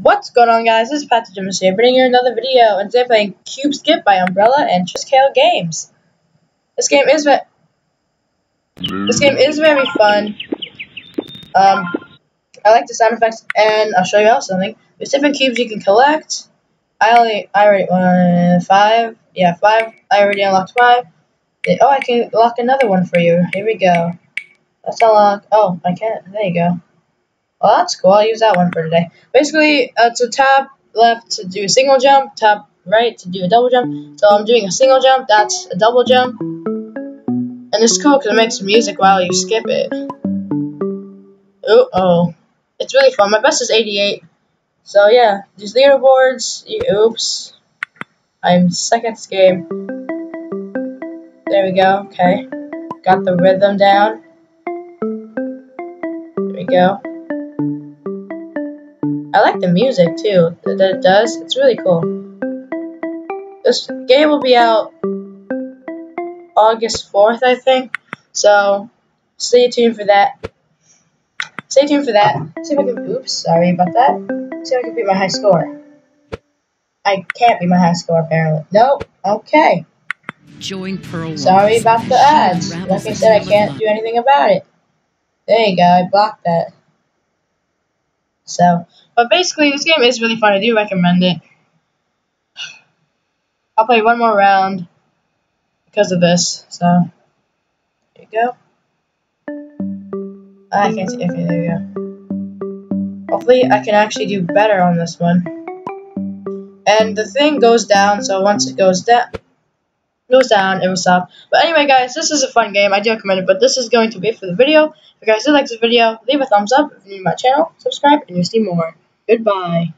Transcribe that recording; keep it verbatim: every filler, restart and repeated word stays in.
What's going on, guys? This is Pat the Gymnast here, bringing you another video, and today I'm playing Cube Skip by Umbrella and Triskale Games. This game is this game is very fun. Um, I like the sound effects, and I'll show you all something. There's different cubes you can collect. I only I already uh, five, yeah five. I already unlocked five. Oh, I can lock another one for you. Here we go. Let's unlock. Oh, I can't. There you go. Well, that's cool. I'll use that one for today. Basically, uh, to tap left to do a single jump, tap right to do a double jump. So I'm doing a single jump, that's a double jump. And it's cool because it makes music while you skip it. Uh-oh. It's really fun. My best is eighty-eight. So yeah, these leaderboards. Oops. I'm second game. There we go. Okay. Got the rhythm down. There we go. I like the music too that it does. It's really cool. This game will be out August fourth, I think. So stay tuned for that. Stay tuned for that. See if I can. Oops, sorry about that. See if I can beat my high score. I can't beat my high score apparently. Nope. Okay. Sorry about the ads. Like I said, I can't do anything about it. There you go. I blocked that. So, but basically, this game is really fun. I do recommend it. I'll play one more round because of this. So, there you go. I can't see. Okay, there you go. Hopefully, I can actually do better on this one. And the thing goes down, so once it goes down, goes down, it will stop. But anyway, guys, this is a fun game. I do recommend it, but this is going to be it for the video. If you guys did like this video, leave a thumbs up. If you're new to my channel, subscribe, and you'll see more. Goodbye.